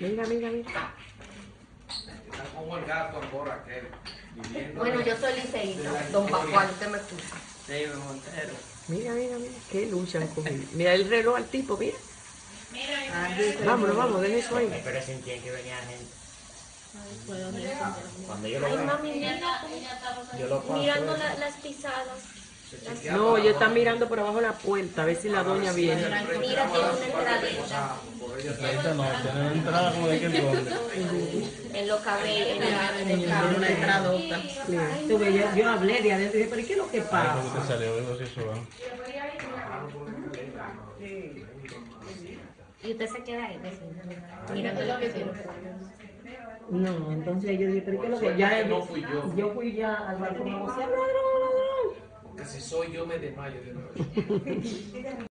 Mira, mira, mira. Está como el gato ahora, aquel. Bueno, yo soy liceísta, don Pascual, usted me escucha. Sí, don Montero. Mira, mira, mira, qué lucha han cogido. Mira el reloj al tipo, mira. Mira, mira. Vámonos, vamos, dejen eso ahí. Pero sentían que venía gente. Cuando yo lo veo, mami, mirando las pisadas. No, yo están mirando por abajo la puerta, a ver si la doña viene. Mira, tiene una entradita. No, tiene una entrada como de que en los cabellos, en una entradota. Yo hablé de adentro y dije, pero ¿qué es lo que pasa? Y usted se queda ahí. Mira, todo lo que tiene. No, entonces yo dije, pero ¿qué es lo que ya? No fui yo. Yo fui ya al balcón a vocear, ladrón, ladrón. Porque si soy yo me desmayo de nuevo.